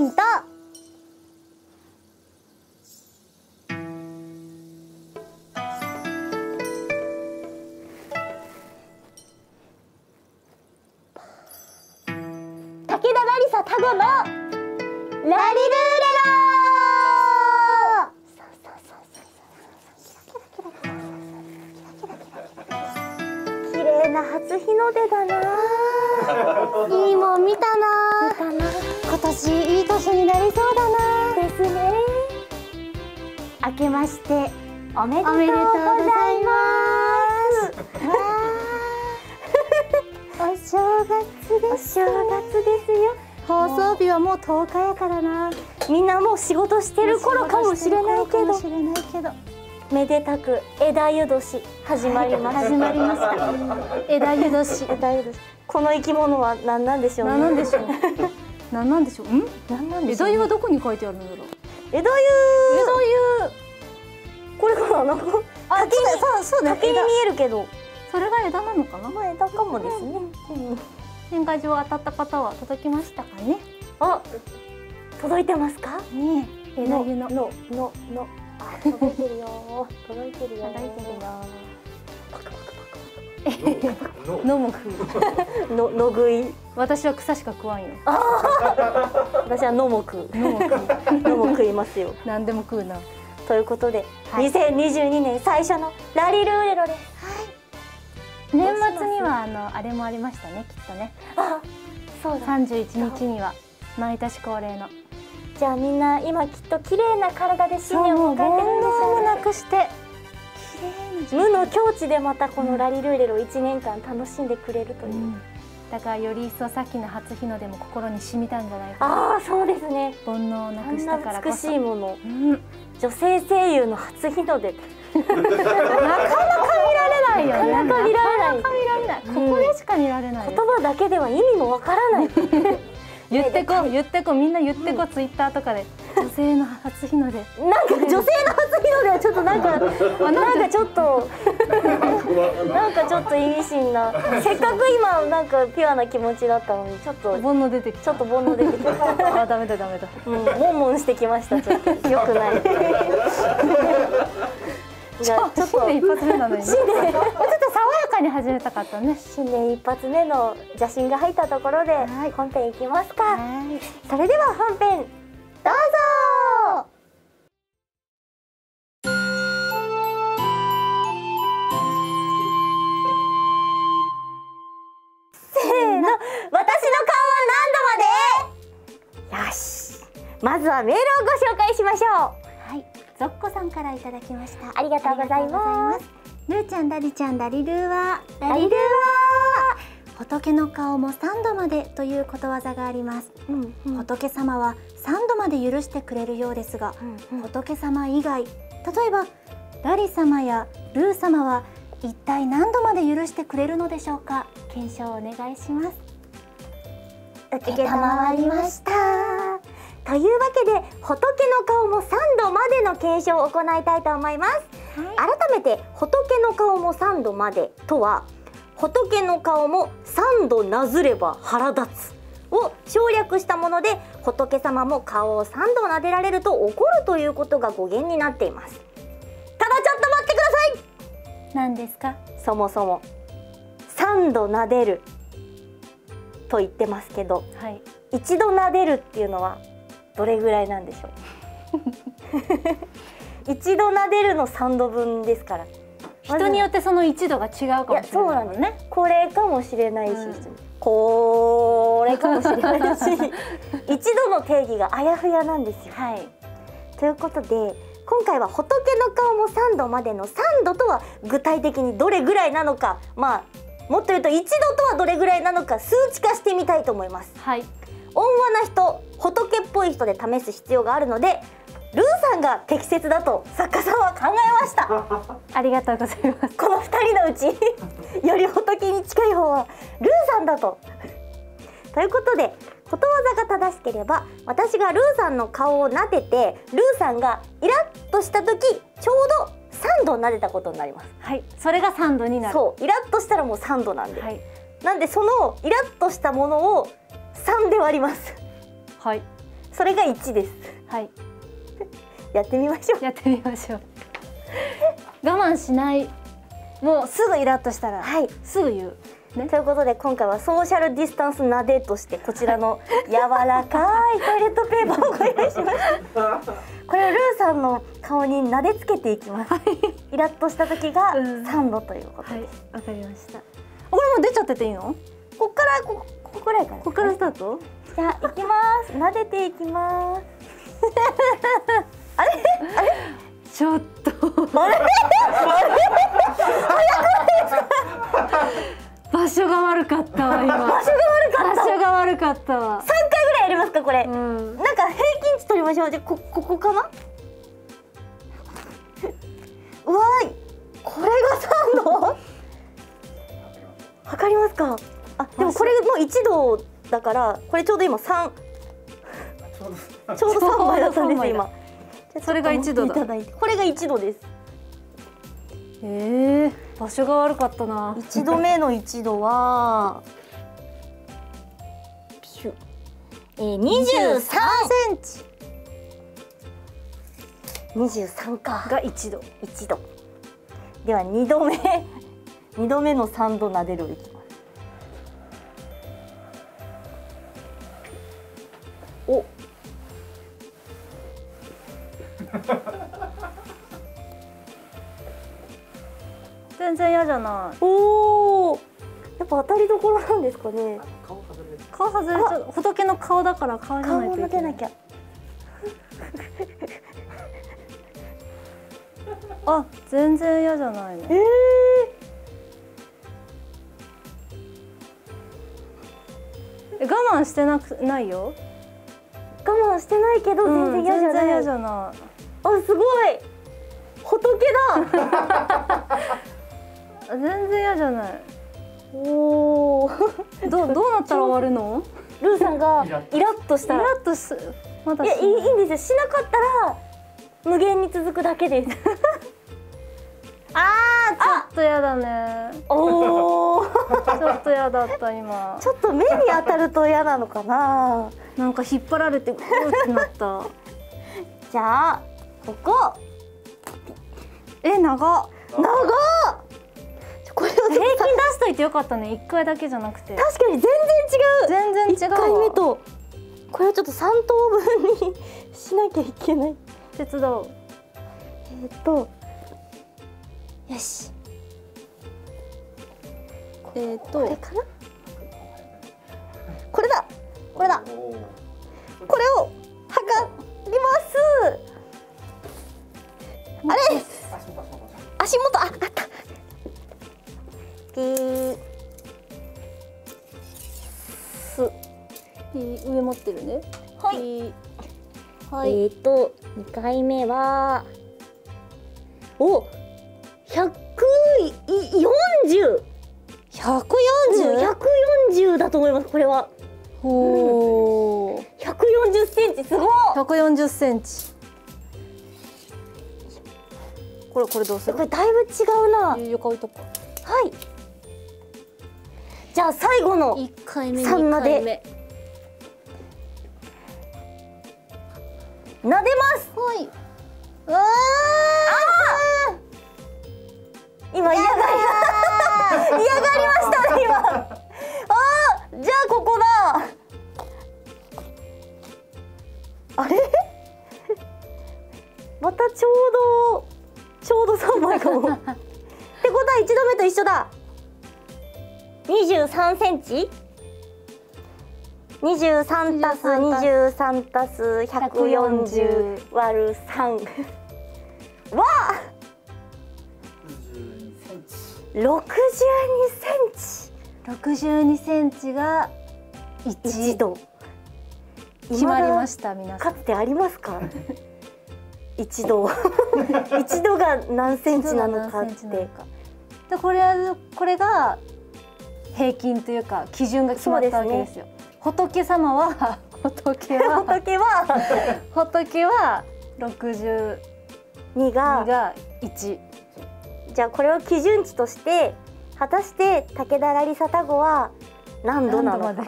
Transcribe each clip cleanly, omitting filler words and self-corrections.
ティンと武田ラリサタゴのラリルーレラ。初日の出だな。いいもん見たな。今年いい年になりそうだな。ですね。明けましておめでとうございます。お正月です。お正月ですよ。放送日はもう10日やからな。みんなもう仕事してる頃かもしれないけど。めでたく枝ゆ年始まります。始まります。枝ゆ年。枝ゆ年。この生き物は何なんでしょうね。何なんでしょう。何なんでしょう。うん？何なんでしょう。枝ゆはどこに書いてあるんだろう。枝ゆ。枝ゆ。これかな。なんかあ、そうだ。竹に見えるけど。それが枝なのかな。まあ枝かもですね。年賀状当たった方は届きましたかね。あ、届いてますか。ねえ。枝ゆの。届いてるよ。届いてるよ。届いてるよ。パクパクパク。飲む食う。の食い。私は草しか食わんよ。私は飲む食う。飲む食いますよ。何でも食うな。ということで、2022年最初のラリルーレロです。年末にはあれもありましたね、きっとね。あ、そうだ。31日には毎年恒例の。じゃあみんな今きっと綺麗な体で新年を迎えてるんですよね。煩悩をなくして無の境地でまたこのラリルーレロを1年間楽しんでくれるという、だからより一層さっきの初日の出も心に染みたんじゃないかな。ああそうですね。煩悩をなくしたからこそあんな美しいもの、女性声優の初日の出なかなか見られないよね。なかなか見られない。ここでしか見られない。言葉だけでは意味もわからない。言ってこう言ってこうみんな言ってこう。ツイッターとかで女性の初日の出、なんか女性の初日の出はちょっとなんかちょっと意味深な。せっかく今なんかピュアな気持ちだったのにちょっと煩悩出てきた。あ、ダメだダメだ。モンモンしてきました。ちょっと良くない。じゃあちょっと新年一発目なのにちょっと爽やかに始めたかったね。新年一発目の邪心が入ったところで本編いきますか。それでは本編どうぞ。せーの、私の顔は何度まで。よし、まずはメールをご紹介しましょう。ぞっこさんからいただきました。ありがとうございます。ルーちゃん、ダリちゃん、ダリルーは、仏の顔も3度までということわざがあります。仏様は3度まで許してくれるようですが、仏様以外、例えばラリ様やルー様は一体何度まで許してくれるのでしょうか。検証お願いします。受けたまわりました。というわけで仏の顔も3度までの検証を行いたいと思います、改めて仏の顔も3度までとは、仏の顔も3度なずれば腹立つを省略したもので、仏様も顔を3度なでられると怒るということが語源になっています。ただちょっと待ってください。何ですか。そもそも3度なでると言ってますけど、一度なでるっていうのはどれぐらいなんでしょう。一度撫でるの3度分ですから、人によってその1度が違うかもしれない。そうなんですね。これかもしれないし、これかもしれないし、一度の定義があやふやなんですよ。ということで今回は仏の顔も3度までの3度とは具体的にどれぐらいなのか、まあもっと言うと1度とはどれぐらいなのか数値化してみたいと思います。温和な人、仏っぽい人で試す必要があるので、ルーさんが適切だと作家さんは考えました。ありがとうございます。この2人のうちより仏に近い方はルーさんだと。ということでことわざが正しければ、私がルーさんの顔を撫でてルーさんがイラッとした時ちょうど3度撫でたことになります。それが3度になる。そう、イラッとしたらもう3度なんで、なんでそのイラッとしたものを3で割ります。それが1です。はい。やってみましょう。やってみましょう。我慢しない。もうすぐイラッとしたら、はい、すぐ言う。ね、ということで今回はソーシャルディスタンスなでとしてこちらの柔らかいトイレットペーパーをご用意しました。これをルーさんの顔になでつけていきます、はい、イラッとした時が3度ということです。わかりました。これもう出ちゃってていいの？こっからここぐらいから、ね、こっからスタート？じゃあいきます。なでていきます。あれあれちょっとあれあれ場所が悪かったわ今。場所が悪かったわ。3回ぐらいやりますかこれ。うん、なんか平均値取りましょう。でここかな？うわーい、これが3度？わかりますか？あ、でもこれもう1度だからこれちょうど今3。ちょうど3枚だったんです今。それが1度だ。これが1度です。場所が悪かったな。1度目の1度は23センチ。23かが1度。1度。では2度目。2度目の3度なでるをいきます。お。全然嫌じゃない。おお、やっぱ当たりどころなんですかね。顔外れちゃう。仏の顔だから顔じゃないといけない。顔を向けなきゃ。あ、全然嫌じゃないね。我慢してないよ。我慢してないけど全然嫌じゃない。嫌じゃない。あ、すごい。仏だ。全然嫌じゃない。おお。どうなったら終わるの？ルーさんがイラッとしたら。イラッとす。まだ。いや、いいんですよ。しなかったら無限に続くだけです。ちょっとやだね。おお。ちょっとやだった今。ちょっと目に当たると嫌なのかな。なんか引っ張られてうってなった。じゃあここ。長っ。これを平均出しといてよかったね。1回だけじゃなくて。確かに全然違う。1回目とこれをちょっと3等分にしなきゃいけない。手伝う。よし。これかな？これだ。これを測ります。あれ？足元、あった。上持ってるね。はい。はい。2回目は。お。140だと思います。これは。ほう。140センチ、すごい。140センチ。これどうする？これだいぶ違うな。床置いとこ。はい。じゃあ最後の3回目。なでます。はい。うわあ。今嫌がりましたね今。じゃあここだ。あれ？またちょうど3枚かも。ってことは1度目と一緒だ。23センチ。23+23+140÷3。わあ。62センチ。62センチが1度。決まりました皆さん。かつてありますか？1度が何センチなのかって。でこれが平均というか基準が決まったわけですよ。仏様は仏は62が1。じゃあこれを基準値として果たして武田ラリサタゴは何度なのか。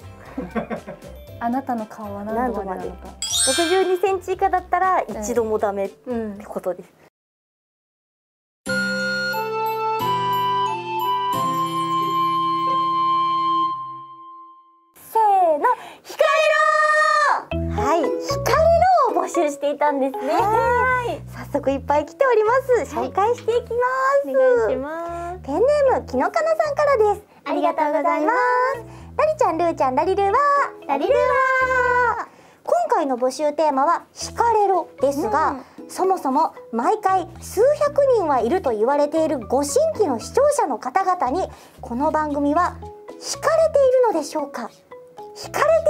あなたの顔は何度までなのか。62センチ以下だったら一度もダメってことです。せーの、惹かれろー。はい、惹かれろを募集していたんですね。早速いっぱい来ております。紹介していきます。お願いします。ペンネームきのかなさんからです。ありがとうございます。ラリちゃん、ルーちゃん、ラリルーはー。ラリルーはー。今回の募集テーマは惹かれろですが、そもそも毎回数百人はいると言われているご新規の視聴者の方々にこの番組は惹かれているのでしょうか。惹かれ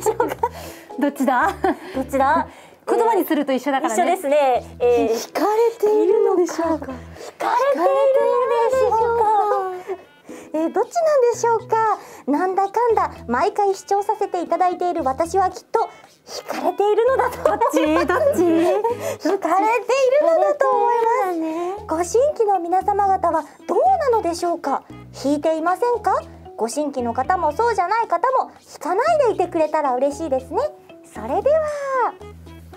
ているのでしょうか。どっちだ。どっちだ。言葉にすると一緒だからね。一緒ですね。惹かれているのでしょうか。惹かれているのでしょうか。どっちなんでしょうか。なんだかんだ毎回視聴させていただいている私はきっと惹かれているのだと思います。惹かれているのだと思います。ご新規の皆様方はどうなのでしょうか。惹いていませんか。ご新規の方もそうじゃない方も惹かないでいてくれたら嬉しいですね。それでは。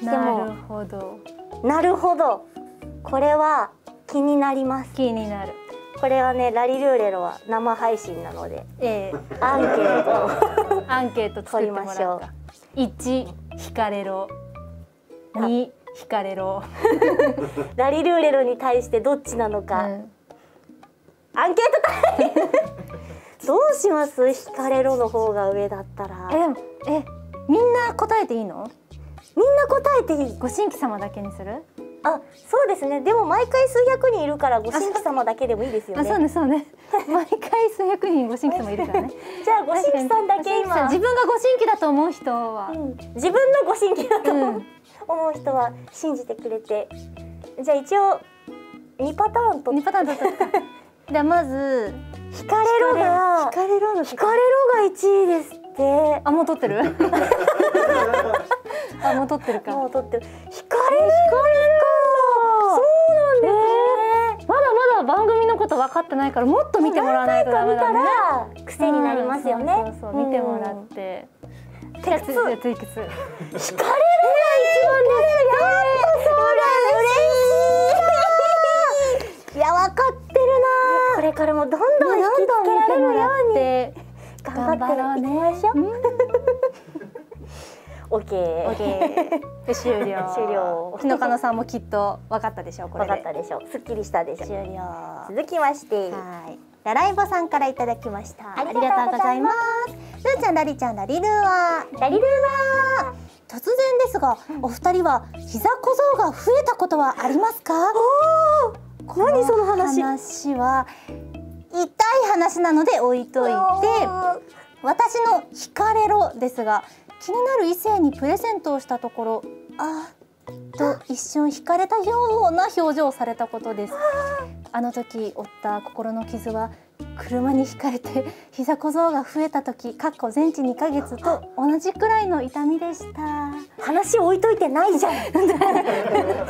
なるほど。なるほど。これは気になります。気になる。これはね、ラリルーレロは生配信なので、アンケート作ってもらった。1、惹かれろ。2、惹かれろ。ラリルーレロに対してどっちなのか。アンケートどうします？惹かれろの方が上だったら。みんな答えていいの？みんな答えていい。ご新規様だけにする？あ、そうですね。でも毎回数百人いるからご新規様だけでもいいですよね。そうね、そうね。毎回数百人ご新規様いるからね。じゃあご新規さんだけ今。自分がご新規だと思う人は、自分のご新規だと思う人は信じてくれて。じゃあ一応2パターンと。じゃあまず惹かれろが1位ですって。あ、もう取ってる？あ、もう取ってるか。もう取ってる。惹かれる。そうなんですね。まだ番組のこと分かってないから、もっと見てもらわないとダメだね。何回か見たら癖になりますよね。そう、見てもらって。テツでツイキツ。惹かれるが一番です。やっぱそうだ。嬉しい。いや、分かってるな。これからもどんどん引きつけられるように頑張っていきましょう。オッケー。終了。きのかなさんもきっと分かったでしょう。これで分かったでしょう。すっきりしたでしょう。終了。続きまして、ラライボさんからいただきました。ありがとうございます。ルーちゃん、ラリちゃん、ラリルーは。突然ですが、お二人は膝小僧が増えたことはありますか？何その話？話は痛い話なので置いといて、私の惹かれろですが。気になる異性にプレゼントをしたところ、あーと一瞬惹かれたような表情をされたことです。あの時負った心の傷は車に惹かれて膝小僧が増えた時（全治2ヶ月）と同じくらいの痛みでした。話置いといてないじゃん。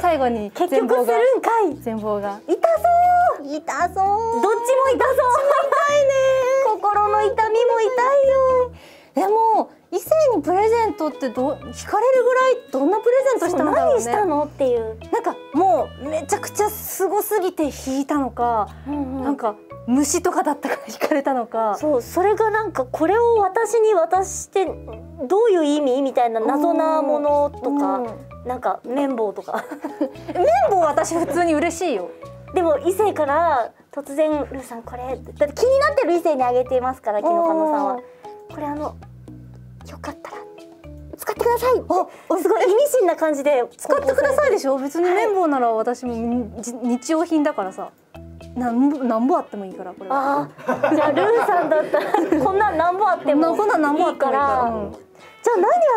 最後に結局するんかい。全貌が痛そう。どっちも痛そう。痛いね。心の痛みも痛いよ。でも異性にプレゼントって惹かれるぐらいどんなプレゼントしたのだろうね。何したのっていう、なんかもうめちゃくちゃすごすぎて引いたのか、なんか虫とかだったから惹かれたのか、それがなんかこれを私に渡してどういう意味みたいな謎なものとか、なんか綿棒とか綿棒私普通に嬉しいよ。でも異性から突然「ルーさんこれ」だって気になってる異性にあげていますから、きのかなさんは。これよかったら使ってください。お、すごい意味深な感じで使ってくださいでしょ。別に綿棒なら私も日用品だからさ、なんぼあってもいいから。これはじゃあルーさんだったらこんなんなんぼあってもいいから。じゃあ何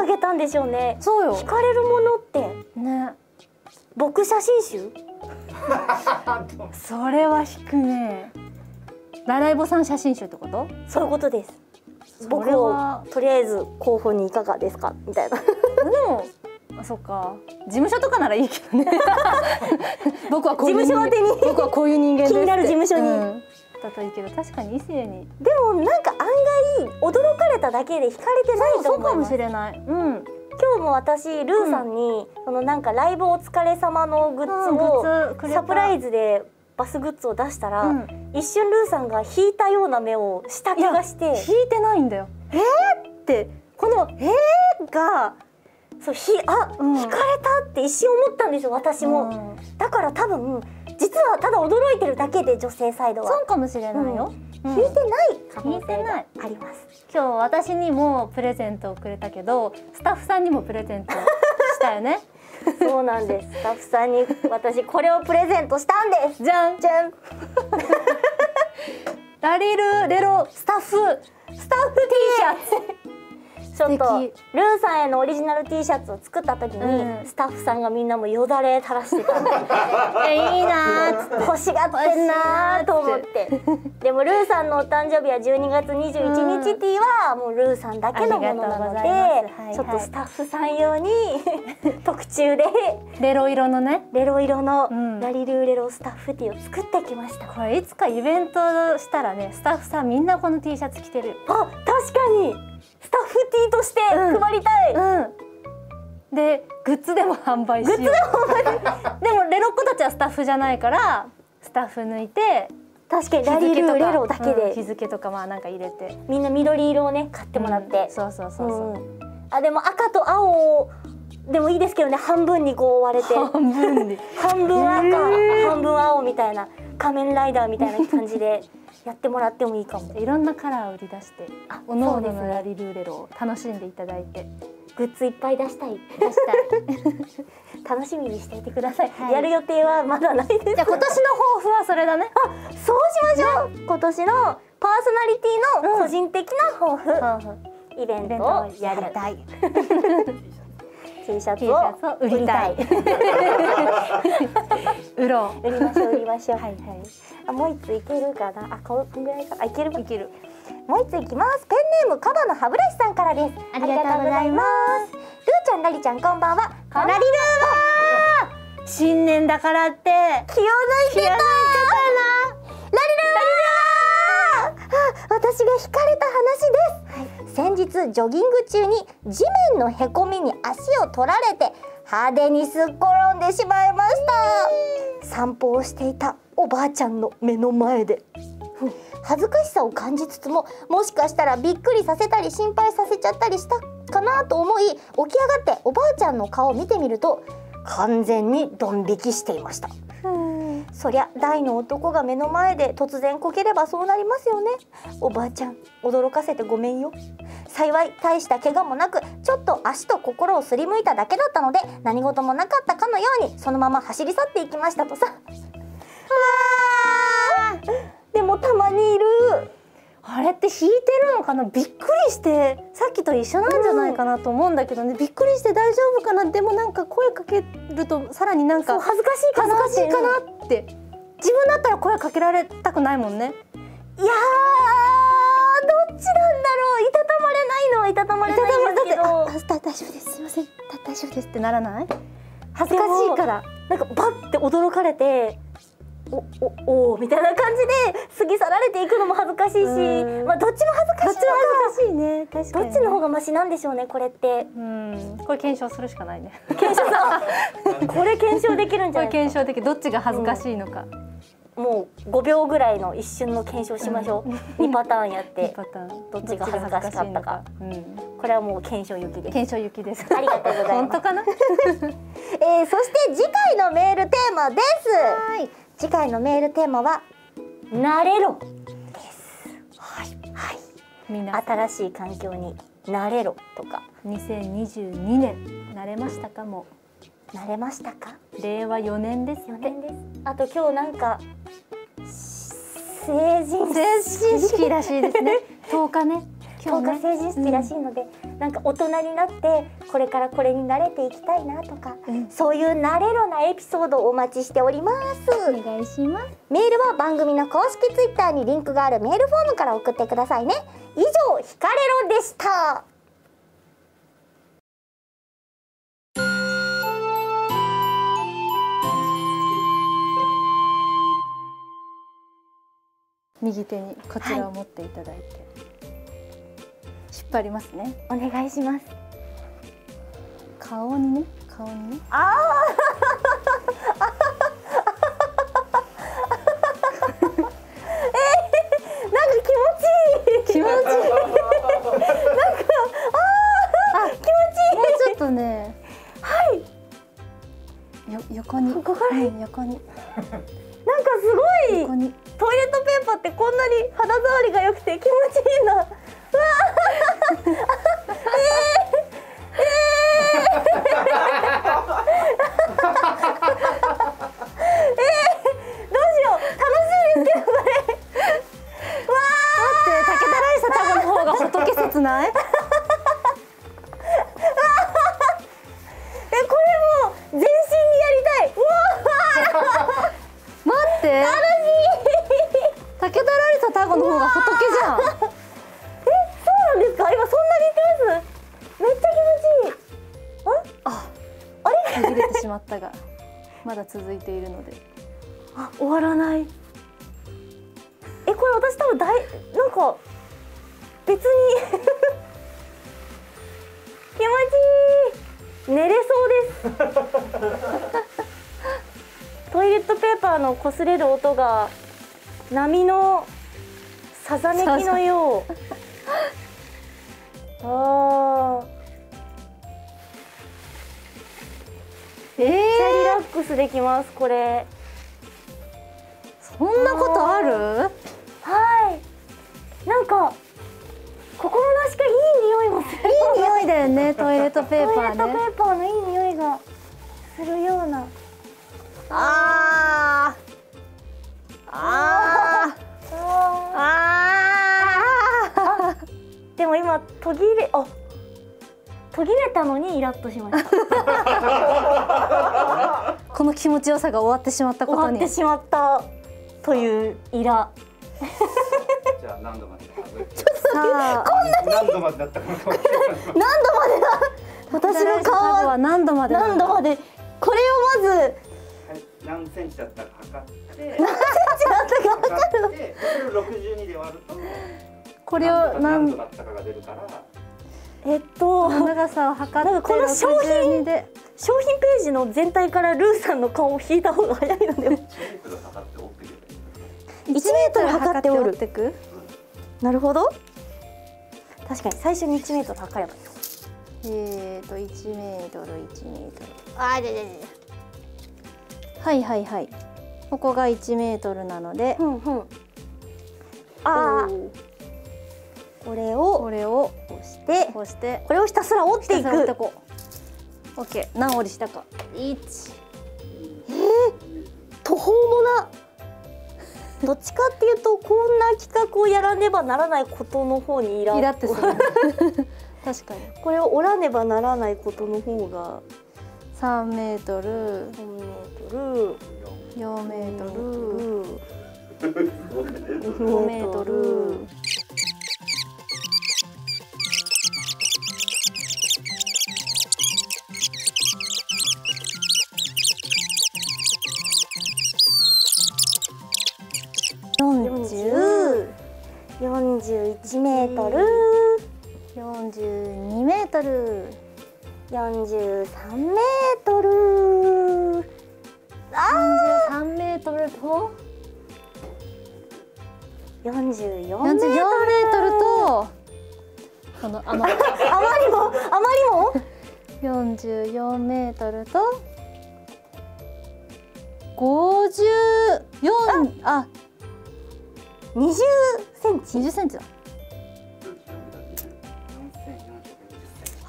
あげたんでしょうね。そうよ、惹かれるものってね。僕写真集それは引くね。ラライボさん写真集ってこと？そういうことです。僕をとりあえず候補にいかがですかみたいな。でもそっか、事務所とかならいいけどね。僕はこういう人間です。気になる事務所にだといいけど、確かに異性に。でもなんか案外驚かれただけで惹かれてないと思います。そうかもしれない。今日も私ルーさんにそのなんかライブお疲れ様のグッズをサプライズでバスグッズを出したら一瞬ルーさんが引いたような目をした気がして。引いてないんだよ。えーってこの「えー」がそうあ、引かれたって一瞬思ったんですよ私も。だから多分実はただ驚いてるだけで女性サイドはそうかもしれないよ。引いてない可能性があります。今日私にもプレゼントをくれたけどスタッフさんにもプレゼントしたよね。そうなんです。スタッフさんに私これをプレゼントしたんです。じゃんじゃん。ラリルレロスタッフ T シャツ。ちょっとルーさんへのオリジナル T シャツを作った時に、スタッフさんがみんなもよだれ垂らしてたんでいいなーっつって欲しがってんなーと思って。でもルーさんのお誕生日は12月21日 T はもうルーさんだけのものなので、ちょっとスタッフさん用に特注でレロ色のラリルーレロスタッフ T を作ってきました。これいつかイベントしたらね、スタッフさんみんなこの T シャツ着てる。あ、確かにスタッフ T として配りたい。でグッズでも販売しよう。でもレロっ子たちはスタッフじゃないからスタッフ抜いて、確かにラリルレロだけで日付とかまあなんか入れてみんな緑色をね買ってもらって、そうそうそうそう。あ、でも赤と青をでもいいですけどね、半分にこう割れて半分赤、半分青みたいな仮面ライダーみたいな感じでやってもらってもいいかも。いろんなカラーを売り出しておのおののラリルーレロを楽しんでいただいて、グッズいっぱい出したい楽しみにしていてください。やる予定はまだないです。じゃあ今年の抱負はそれだね。あ、そうしましょう。今年のパーソナリティの個人的な抱負、イベントをやりたい、T シャツを売りたい。売りましょう。はいはい。あ、もう一ついけるかな。あ、こんぐらいか。あ、いける。もう一ついきます。ペンネームカバの歯ブラシさんからです。ありがとうございます。ルーちゃんラリちゃんこんばんは。ラリルーは新年だからって気を抜いてたな。ラリルーは私が惹かれた話です。先日ジョギング中に地面のへこみに足を取られて派手にすっ転んでしまいました。散歩をしていたおばあちゃんの目の前で恥ずかしさを感じつつも、もしかしたらびっくりさせたり心配させちゃったりしたかなと思い、起き上がっておばあちゃんの顔を見てみると完全にドン引きしていました。そりゃ大の男が目の前で突然こければそうなりますよね。おばあちゃん驚かせてごめんよ。幸い大した怪我もなく、ちょっと足と心をすりむいただけだったので何事もなかったかのようにそのまま走り去っていきましたとさ。でもたまにいる。あれって引いてるのかな。びっくりしてさっきと一緒なんじゃないかなと思うんだけどね、びっくりして大丈夫かな、でもなんか声かけるとさらになんか恥ずかしいかなって自分だったら声かけられたくないもんね。いやー、どっちなんだろう。いたたまれないのはいたたまれないんですけど、大丈夫ですすいません大丈夫ですってならない。恥ずかしいからなんかバッて驚かれておみたいな感じで過ぎ去られていくのも恥ずかしいし、まあどっちも恥ずかしいのか、どっちの方がマシなんでしょうねこれって。これ検証するしかないね。これ検証できるんじゃないですか。どっちが恥ずかしいのか、もう5秒ぐらいの一瞬の検証しましょう。2パターンやってどっちが恥ずかしかったか、これはもう検証行きです。ありがとうございます。本当かな。そして次回のメールテーマです。次回のメールテーマは慣れろです。はい。新しい環境に慣れろとか。2022年慣れましたかも。慣れましたか？令和4年ですよね。あと今日なんか成人式らしいですね。10日ね。今日成人式らしいので、なんか大人になってこれからこれに慣れていきたいなとか、そういう慣れろなエピソードをお待ちしております。お願いします。メールは番組の公式ツイッターにリンクがあるメールフォームから送ってくださいね。以上、ひかれろでした。右手にこちらを持っていただいて、引っ張りますね。お願いします。顔にね、顔にね。あなんか気持ちいい。気持ちいい。なんか気持ちいい。もうちょっとね。はい。横に。ここから、はい、横に。なんかすごいトイレットペーパーってこんなに肌触りが良くて気持ちいいな。うわどうしよう、楽しいですけどこれ。わあ。待って、竹田ライサ多分の方がほっとけ切ない。まだ続いているので、あ、終わらない。え、これ私多分なんか別に気持ちいい。寝れそうです。トイレットペーパーの擦れる音が波のさざめきのよう。ああ。めっちゃリラックスできます、これ。そんなことある？はい。なんか心なしかいい匂いもする。いい匂いだよね、トイレットペーパーね。トイレットペーパーのいい匂いがするような。ああ。ああ。ああ。でも今途切れたのにイラッとしました。この気持ちよさが終わってしまったことに。終わってしまったというイラ。じゃあ何度まで。ちょっと待って、こんなに。何度までだった。何度までだ。私の顔は何度まで。何度まで。これをまず。何センチだったか測って。何センチだったか測って。62で割ると。これを何度だったかが出るから。長さを測ってこの商品ページの全体からルーさんの顔を引いた方が早いので。1メートル測って折ってく。なるほど。確かに最初に1メートル測ればいい。1メートル。あ、じゃ。はいはいはい。ここが1メートルなので。ああ。これをこうしてこれをひたすら折っていく。オッケー。何折りしたか。途方もな。どっちかっていうとこんな企画をやらねばならないことの方にイラってする。確かに。これを折らねばならないことの方が3メートル、4メートル、4メートル、5メートル。41メートル、42メートル、43メートル、43メートルと44メートルと、このあまりも44メートルと54、あ。20センチだ。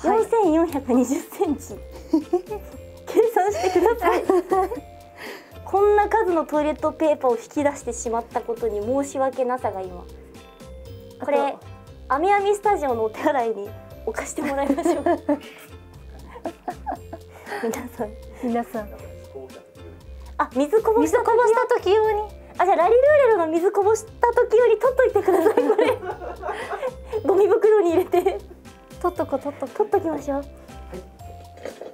4420センチ。計算してください。こんな数のトイレットペーパーを引き出してしまったことに申し訳なさが今。これあみあみスタジオのお手洗いに置かしてもらいましょう。皆さん。あ、水こぼした時用に。あ、じゃあラリルーレロの水こぼした時より取っといてください。これゴミ袋に入れて取っときましょう。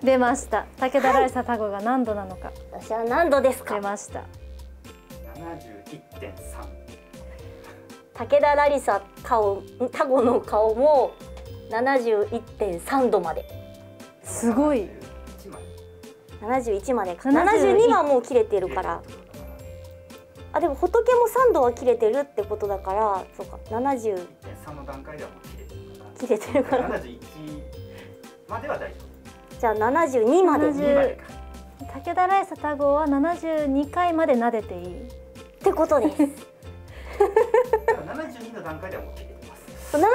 出ました。竹田ライサタゴが何度なのか。私は何度ですか。出ました。71.3。竹田ライサタゴの顔も71.3度まで。すごい。71までか。72はもう切れてるから。あ、でも仏も3度は切れてるってことだから、そうか、70。3の段階ではもう切れてるから、71までは大丈夫。じゃあ72まで。武田来佐太郎は72回まで撫でていいってことです。72の段階ではもう切れてます。72は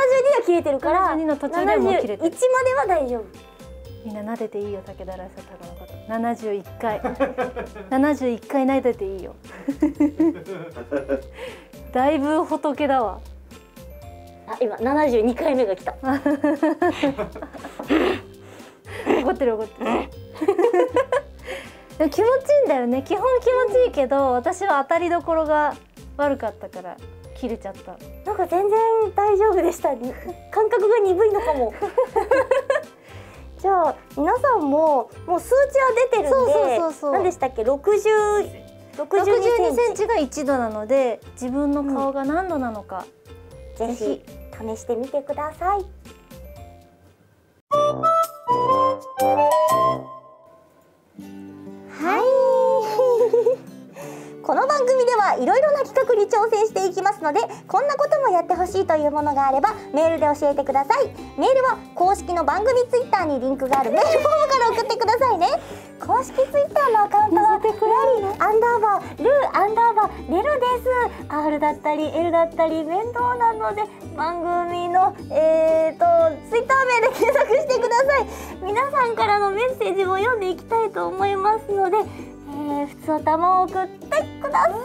切れてるから、72の途中でも切れてる。71までは大丈夫。みんな撫でていいよ、武田来佐太郎のこと。71回71回撫でていいよ。だいぶ仏だわ。あ、今72回目が来た。怒ってる怒ってる。気持ちいいんだよね。基本気持ちいいけど、私は当たりどころが悪かったから切れちゃった。なんか全然大丈夫でした。感覚が鈍いのかも。じゃあ皆さんももう数値は出てるんで、何でしたっけ、62センチが1度なので、自分の顔が何度なのか、ぜひ試してみてください。はい。この番組ではいろいろな企画に挑戦していきますので、こんなこともやってほしいというものがあればメールで教えてください。メールは公式の番組ツイッターにリンクがあるメールフォームから送ってくださいね。公式ツイッターのアカウントは@LU_レロです。R だったり L だったり面倒なので、番組のツイッター名で検索してください。皆さんからのメッセージも読んでいきたいと思いますので、ふつおたも送ってくださいね。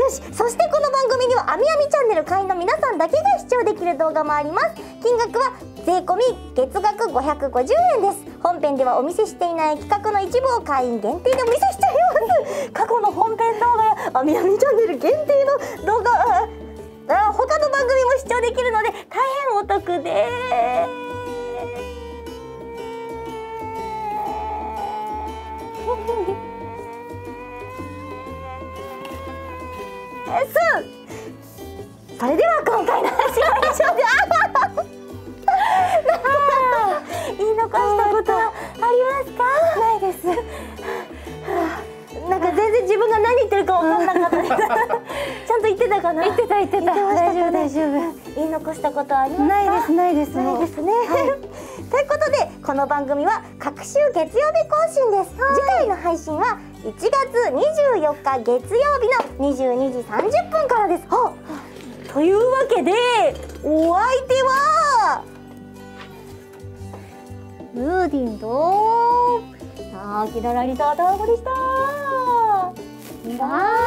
よし、そしてこの番組には「あみあみチャンネル」会員の皆さんだけが視聴できる動画もあります。金額は税込月額550円です。本編ではお見せしていない企画の一部を会員限定でお見せしちゃいます。過去の本編動画やあみあみチャンネル限定の動画、他の番組も視聴できるので大変お得です。それでは今回の話は以上で、言い残したことはありますか？ないです。なんか全然自分が何言ってるか分かんなかったです。ちゃんと言ってたかな？言ってた言ってた。大丈夫大丈夫。言い残したことはありますか？ないですないですないですね。ということで、この番組は各週月曜日更新です。次回の配信は1月24日月曜日の22時30分からです。というわけで、お相手はムーディンと武田来佐太郎でした。バイバイ。